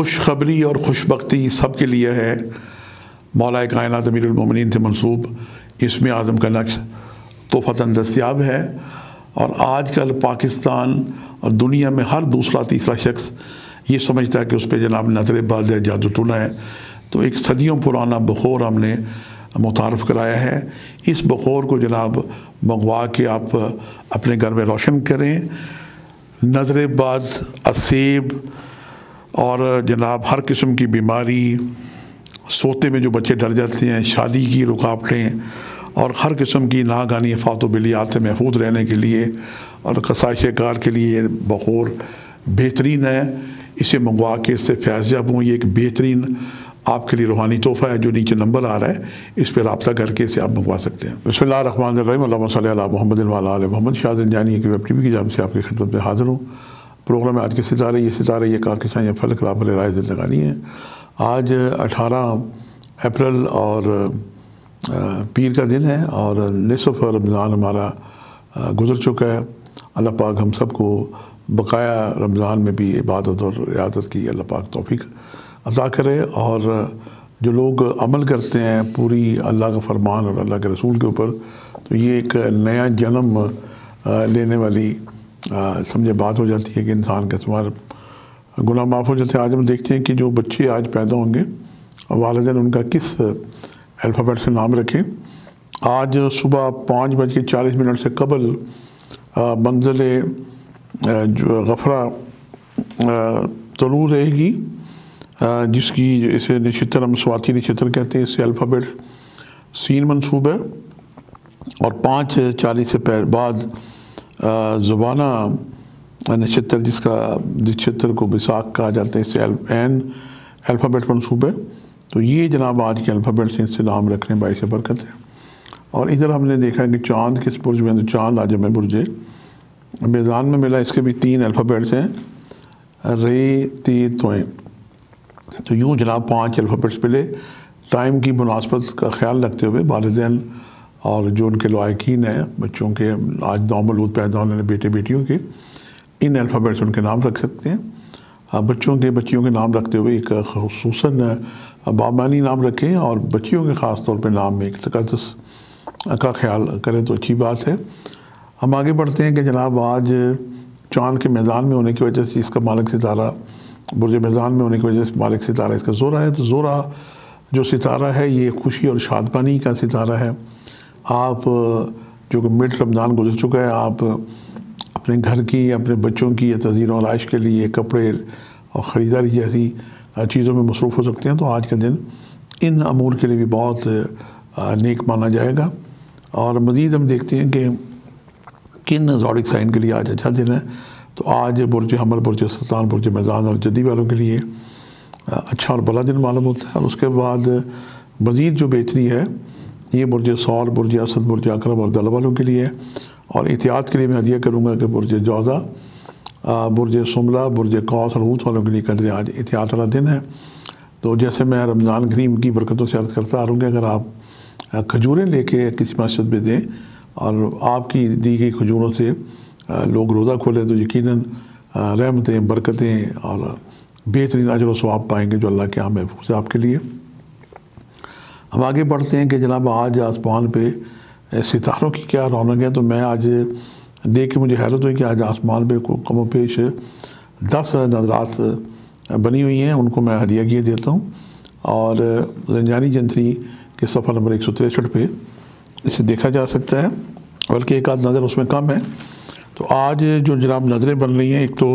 खुशखबरी और खुशबख्ती सब के लिए है। मौलाए कायनात अमीरुल मोमिनीन से मंसूब इसमें आज़म का नक्श तोहफ़तन दस्तियाब है। और आज कल पाकिस्तान और दुनिया में हर दूसरा तीसरा शख्स ये समझता है कि उस पर जनाब नज़र बाज़ जादू टोना है। तो एक सदियों पुराना बखौर हमने मुतारफ़ कराया है। इस बखौर को जनाब मंगवा के आप अपने घर में रोशन करें। नज़र बाज़, असेब और जनाब हर किस्म की बीमारी, सोते में जो बच्चे डर जाते हैं, शादी की रुकावटें और हर किस्म की नागानी आफात बिलियात से महफूज रहने के लिए और कसाइशकार के लिए बखौर बेहतरीन है। इसे मंगवा के इससे फैज़याब हों। ये एक बेहतरीन आपके लिए रूहानी तोहफ़ा है जो नीचे नंबर आ रहा है, इस पर रब्ता करके इसे आप मंगवा सकते हैं। बिस्मिल्लाहिर्रहमानिर्रहीम, अल्लाहुम्मा सल्ली अला मुहम्मदिन व अला आलि मुहम्मद। शाहिद जानी की वेब टीवी की जानिब से आपकी खिदमत में हाज़िर हूँ। प्रोग्राम में आज के सितारे, ये सितारे ये कारकशां ये फलक राह-ए राह ज़िंदगानी है। आज 18 अप्रैल और पीर का दिन है और निसफ़ रमज़ान हमारा गुजर चुका है। अल्लाह पाक हम सब को बकाया रमज़ान में भी इबादत और रियाज़त की अल्लाह पाक तौफीक अता करे। और जो लोग अमल करते हैं पूरी अल्लाह का फरमान और अल्लाह के रसूल के ऊपर, तो ये एक नया जन्म लेने वाली समझे बात हो जाती है कि इंसान के तमाम गुनाह माफ़ हो जाते हैं। आज हम देखते हैं कि जो बच्चे आज पैदा होंगे वालिदैन उनका किस अल्फ़ाबेट से नाम रखें। आज सुबह 5:40 से कबल मंजिल जो गफरा तलू रहेगी, जिसकी इसे नक्षत्र हम स्वाति नक्षत्र कहते हैं। इससे अल्फ़ाबेट सीन मंसूब है। और 5:40 से बाद ज़ुबाना नक्षत्र, जिसका नक्षत्र को बैसाख कहा जाता है, इससे एन अल्फ़ाबेट मंसूब है। तो ये जनाब आज के अल्फ़ाबेट से इससे नाम रखने बाइस बरकत है। और इधर हमने देखा कि चाँद किस बुर्ज में, तो चाँद आज हमें बुर्जे मेज़ान में मिला। इसके भी 3 अल्फ़ाबेट्स हैं, रे ते तोएं। तो यूँ जनाब 5 अल्फ़ाबेट्स मिले। टाइम की मुनासबत का ख्याल रखते हुए वालिदैन और जो उनके लायकीन हैं बच्चों के, आज नौमलूद पैदा होने बेटे बेटियों के, इन अल्फ़ाबेट्स उनके नाम रख सकते हैं। बच्चों के बच्चियों के नाम रखते हुए एक खसूसन बामानी नाम रखें और बच्चियों के ख़ास तौर पर नाम में एक तकदस का ख्याल करें तो अच्छी बात है। हम आगे बढ़ते हैं कि जनाब आज चाँद के मैदान में होने की वजह से इसका मालिक सितारा बुर्ज मैदान में होने की वजह से मालिक सितारा इसका ज़ोरा है। तो ज़ोरा जो सितारा है ये खुशी और शादमानी का सितारा है। आप जो कि मिड रमज़ान गुजर चुका है, आप अपने घर की, अपने बच्चों की तज़ीन और आइश के लिए कपड़े और ख़रीदारी जैसी चीज़ों में मसरूफ़ हो सकते हैं। तो आज का दिन इन अमूर के लिए भी बहुत नेक माना जाएगा। और मज़ीद हम देखते हैं कि किन ज़ोडिक साइन के लिए आज अच्छा दिन है। तो आज बुर्ज हमल, बुर्ज सल्तान, बुर्ज मैदान और जदी वालों के लिए अच्छा और भला दिन मालूम होता है। और उसके बाद मज़ीद जो बेहतरी है ये बुर्ज सौर, बुर्ज असद, बुर्ज अकरब और दल वालों के लिए है। और एहतियात के लिए मैं हदिया करूँगा कि बुर्ज जौज़ा, बुर्ज सुमला, बुर्ज कौस और ऊँट वालों के लिए कदर आज एहतियात वाला दिन है। तो जैसे मैं रमज़ान करीम की बरकतों से अर्ज़ करता आ रहा हूँ कि अगर आप खजूरें लेके किसी मस्जिद में दें और आपकी दी गई खजूरों से लोग रोज़ा खोलें तो यकीनन रहमतें, बरकतें और बेहतरीन अजर व सवाब पाएंगे जो अल्लाह के यहाँ महफूज़ है आपके लिए। हम आगे बढ़ते हैं कि जनाब आज आसमान पे सितारों की क्या रौनक है। तो मैं आज देख के मुझे हैरत हुई कि आज आसमान पे कमो पेश 10 नजरात बनी हुई हैं। उनको मैं हदिया किए देता हूँ। और रंजानी जंतरी के सफ़ा नंबर 163 पे इसे देखा जा सकता है, बल्कि एक आध नज़र उसमें कम है। तो आज जो जनाब नज़रें बन रही हैं, एक तो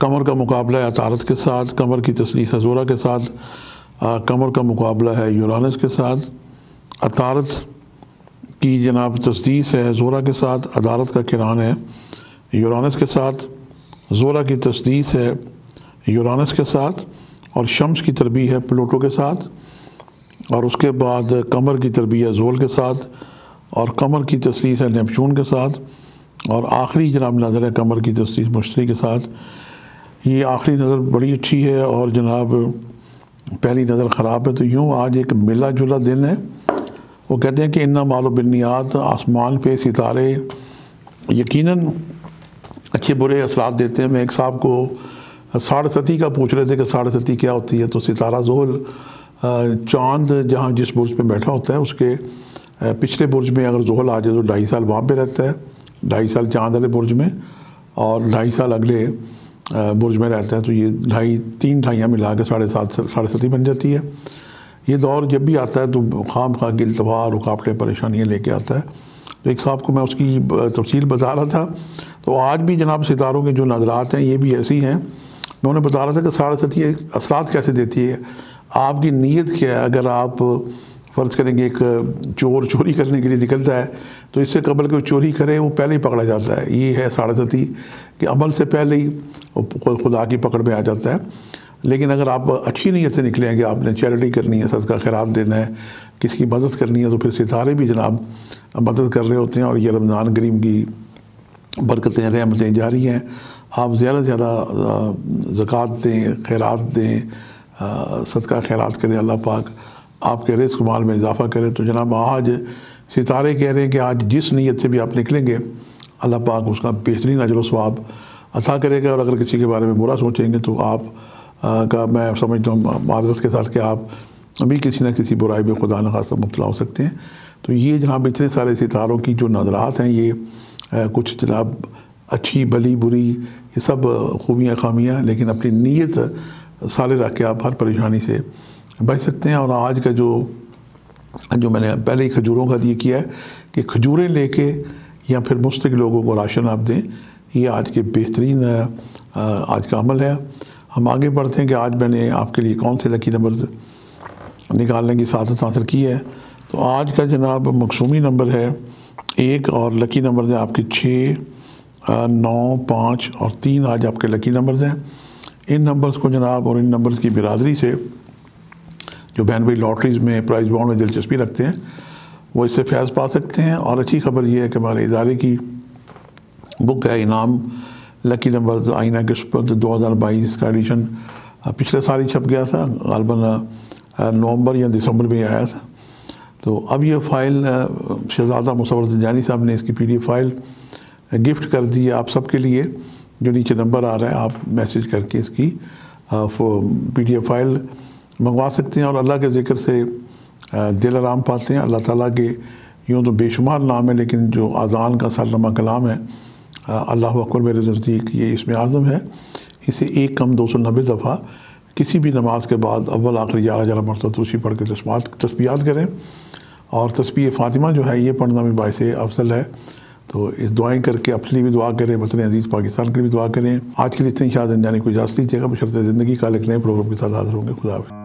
कमर का मुकाबला है अतारत के साथ, कमर की तस्नीस जोरा के साथ, कमर का मुकाबला है यूरानस के साथ, अतारत की जनाब तस्दीस है ज़ोरा के साथ, अदारत का किरान है यूरानस के साथ, ज़ोरा की तस्दीस है यूरानस के साथ, और शम्स की तरबी है प्लूटो के साथ। और उसके बाद कमर की तरबी है जोल के साथ, और कमर की तस्दीस है नेपचून के साथ, और आखिरी जनाब नज़र है कमर की तस्दीस मुश्तरी के साथ। ये आखिरी नज़र बड़ी अच्छी है और जनाब पहली नज़र ख़राब है। तो यूँ आज एक मिला जुला दिन है। वो कहते हैं कि इन्ना मालो बिन्नियात, आसमान पे सितारे यकीनन अच्छे बुरे असरात देते हैं। मैं एक साहब को साढ़सती का पूछ रहे थे कि साढ़सती क्या होती है। तो सितारा ज़ोल चांद जहाँ जिस बुर्ज पे बैठा होता है उसके पिछले बुर्ज में अगर ज़ोहल आ जाए तो 2.5 साल वहाँ पे रहता है, 2.5 साल चांद वाले बुर्ज में और 2.5 साल अगले बुर्ज में रहता है। तो ये 2.5 3 ढाइयाँ मिला के 7.5 साढ़े 7 बन जाती है। ये दौर जब भी आता है तो खाम खा के अल्तवा रुकावटें परेशानियाँ लेके आता है। तो एक साहब को मैं उसकी तफसील बता रहा था। तो आज भी जनाब सितारों के जो नज़रात हैं ये भी ऐसी हैं। मैं उन्हें बता रहा था कि साढ़सती असरात कैसे देती है, आपकी नीयत क्या है। अगर आप फ़र्ज़ करेंगे एक चोर चोरी करने के लिए निकलता है तो इससे कबल के चोरी करे वो पहले ही पकड़ा जाता है। ये है साढ़सती कि अमल से पहले ही खुदा की पकड़ में आ जाता है। लेकिन अगर आप अच्छी नीयत से निकलेंगे, आपने चैरिटी करनी है, सदका खैरात देना है, किसी की मदद करनी है, तो फिर सितारे भी जनाब मदद कर रहे होते हैं। और ये रमज़ान करीम की बरकतें रहमतें जारी हैं। आप ज़्यादा से ज़्यादा ज़कात दें, खैरात दें, सदका खैरात करें, अल्लाह पाक आपके रिस्क माल में इजाफ़ा करे। तो जनाब आज सितारे कह रहे हैं कि आज जिस नीयत से भी आप निकलेंगे अल्लाह पाक उसका बेहतरीन अजर व सवाब अता करेगा। और अगर किसी के बारे में बुरा सोचेंगे तो आप का मैं समझता हूँ माजरत के साथ कि आप भी किसी न किसी बुराई में खुदा न खासा मुब्तला हो सकते हैं। तो ये जनाब इतने सारे सितारों की जो नज़रात हैं ये कुछ जनाब अच्छी भली बुरी ये सब खूबियाँ खामियाँ, लेकिन अपनी नीयत साले रख के आप हर परेशानी से बच सकते हैं। और आज का जो मैंने पहले ही खजूरों का ये किया है कि खजूरें लेके या फिर मुस्तक लोगों को राशन आप दें, ये आज के बेहतरीन आज का अमल है। हम आगे बढ़ते हैं कि आज मैंने आपके लिए कौन से लकी नंबर निकालने की सादत हासिल की है। तो आज का जनाब मकसूमी नंबर है 1 और लकी नंबर्स हैं आपके 6 9 5 और 3 आज आपके लकी नंबर्स हैं। इन नंबर्स को जनाब और इन नंबर्स की बिरादरी से जो बहन भाई लॉटरीज़ में प्राइज़ बॉन्ड में दिलचस्पी रखते हैं वो इससे फैज़ पा सकते हैं। और अच्छी खबर यह है कि हमारे इदारे की बुक है इनाम लकी नंबर्स आइना किस्मत 2022 का एडिशन पिछले साल ही छप गया था, गालबन नवंबर या दिसंबर में आया था। तो अब ये फ़ाइल शहज़ादा मुसव्वर जंजानी साहब ने इसकी PDF फ़ाइल गिफ्ट कर दी है आप सबके लिए। जो नीचे नंबर आ रहा है आप मैसेज करके इसकी PDF फ़ाइल मंगवा सकते हैं और अल्लाह के ज़िक्र से दिल आराम पाते हैं। अल्लाह ताला के यूँ तो बेशुमार नाम है लेकिन जो अज़ान का सरनमा कलाम है अल्लाह अकबर मेरे नज़दीक ये इसमें आज़म है। इसे 1 कम 290 दफ़ा किसी भी नमाज के बाद अव्वल आखिरी 11 मरतबा तस्बीह पढ़ के तस्बीहात करें। और तस्बीह फ़ातिमा जो है ये पढ़ना भी बायस अफसल है। तो इस दुआएँ करके अपने भी दुआ करें, वतन अजीज़ पाकिस्तान के लिए भी दुआ करें। आज के लिए इतने शाह जंजानी को इजाज़त दीजिएगा, बशर्ते ज़िंदगी का एक नए प्रोग्राम के साथ हाज़िर होंगे। खुदा हाफ़िज़।